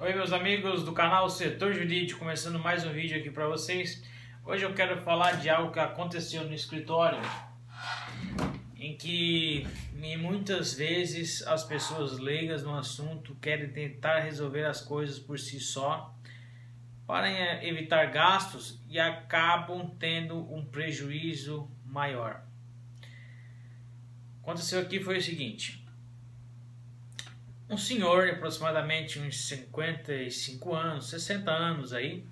Oi meus amigos do canal Setor Jurídico, começando mais um vídeo aqui para vocês. Hoje eu quero falar de algo que aconteceu no escritório, em que muitas vezes as pessoas leigas no assunto querem tentar resolver as coisas por si só, para evitar gastos e acabam tendo um prejuízo maior. O que aconteceu aqui foi o seguinte: um senhor de aproximadamente uns 55 anos, 60 anos aí,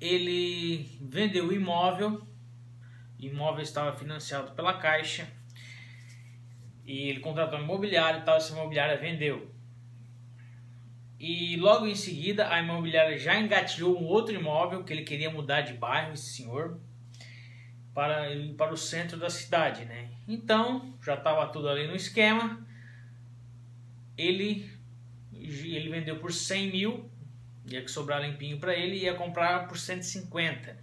ele vendeu o imóvel, estava financiado pela Caixa e ele contratou um imobiliário e tal, essa imobiliária vendeu. E logo em seguida a imobiliária já engatilhou um outro imóvel que ele queria mudar de bairro, esse senhor, para o centro da cidade, né? Então já estava tudo ali no esquema. Ele vendeu por 100 mil, ia que sobrar limpinho para ele, ia comprar por 150.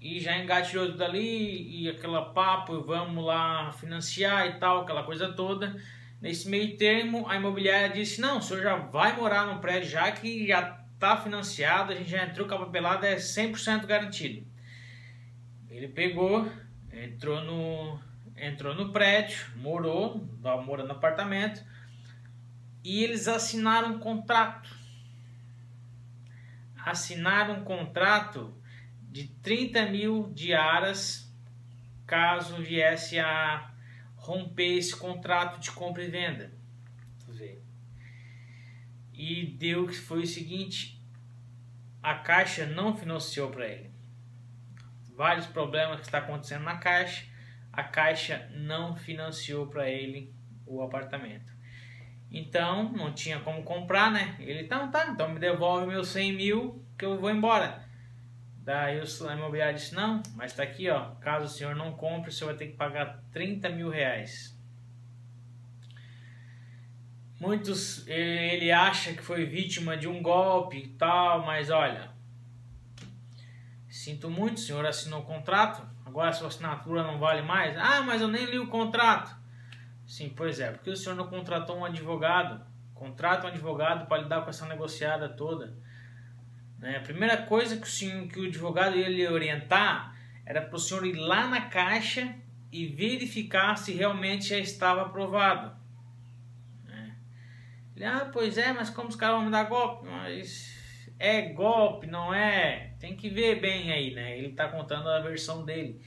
E já engatilhou tudo ali, e aquela papo, vamos lá financiar e tal, aquela coisa toda. Nesse meio termo, a imobiliária disse: não, o senhor já vai morar no prédio já que já está financiado, a gente já entrou com a papelada, é 100% garantido. Ele pegou, entrou no prédio, morou no apartamento, e eles assinaram um contrato. Assinaram um contrato de 30 mil diárias, caso viesse a romper esse contrato de compra e venda. E deu que foi o seguinte: a Caixa não financiou para ele. Vários problemas que está acontecendo na Caixa. A Caixa não financiou para ele o apartamento. Então, não tinha como comprar, né? Ele, então me devolve meus 100 mil que eu vou embora. Daí o imobiliário disse: não, mas tá aqui, ó, caso o senhor não compre, o senhor vai ter que pagar 30 mil reais. Ele acha que foi vítima de um golpe e tal, mas olha, sinto muito, o senhor assinou o contrato, agora sua assinatura não vale mais. Ah, mas eu nem li o contrato. Sim, pois é, porque o senhor não contratou um advogado. Contrata um advogado para lidar com essa negociada toda, né? A primeira coisa que o advogado ia lhe orientar era para o senhor ir lá na Caixa e verificar se realmente já estava aprovado, né? Ele, ah, pois é, mas como os caras vão me dar golpe? Mas é golpe, não é? Tem que ver bem aí, né? Ele tá contando a versão dele.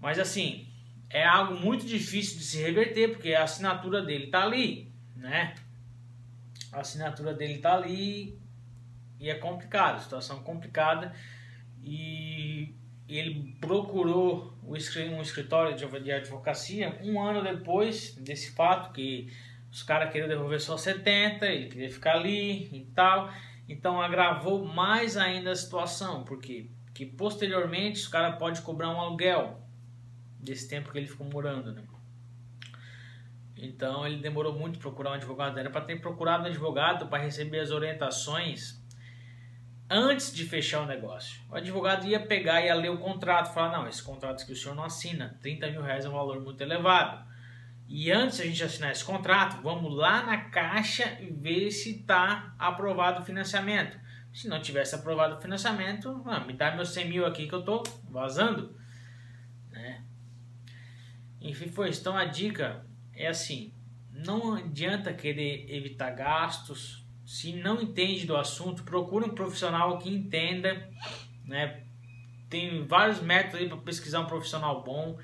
Mas assim, é algo muito difícil de se reverter, porque a assinatura dele tá ali, né? A assinatura dele tá ali e é complicado, situação complicada. E ele procurou um escritório de advocacia um ano depois desse fato, que os caras queriam devolver só 70, ele queria ficar ali e tal. Então agravou mais ainda a situação, porque posteriormente os caras podem cobrar um aluguel desse tempo que ele ficou morando, né? Então ele demorou muito para procurar um advogado, era para ter procurado um advogado para receber as orientações antes de fechar o negócio. O advogado ia pegar, ia ler o contrato, falar: não, esse contrato que o senhor não assina, 30 mil reais é um valor muito elevado. E antes de a gente assinar esse contrato, vamos lá na Caixa e ver se está aprovado o financiamento. Se não tivesse aprovado o financiamento, me dá meus 100 mil aqui que eu estou vazando, né? Enfim, foi isso. Então a dica é assim: não adianta querer evitar gastos. Se não entende do assunto, procure um profissional que entenda, né? Tem vários métodos aí para pesquisar um profissional bom.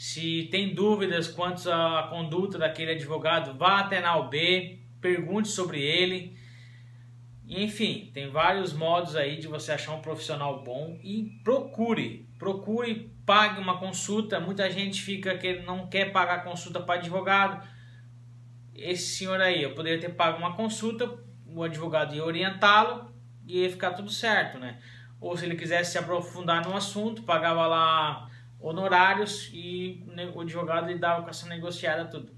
Se tem dúvidas quanto à conduta daquele advogado, vá até na OAB, pergunte sobre ele. Enfim, tem vários modos aí de você achar um profissional bom e procure, pague uma consulta. Muita gente fica que não quer pagar consulta para advogado. Esse senhor aí, eu poderia ter pago uma consulta, o advogado ia orientá-lo e ia ficar tudo certo, né? Ou se ele quisesse se aprofundar no assunto, pagava lá honorários e o advogado lidava com essa negociada tudo.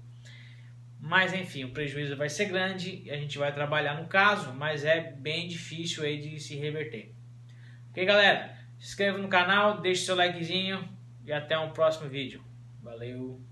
Mas enfim, o prejuízo vai ser grande, a gente vai trabalhar no caso, mas é bem difícil aí de se reverter. Ok, galera? Se inscreva no canal, deixe seu likezinho e até um próximo vídeo. Valeu!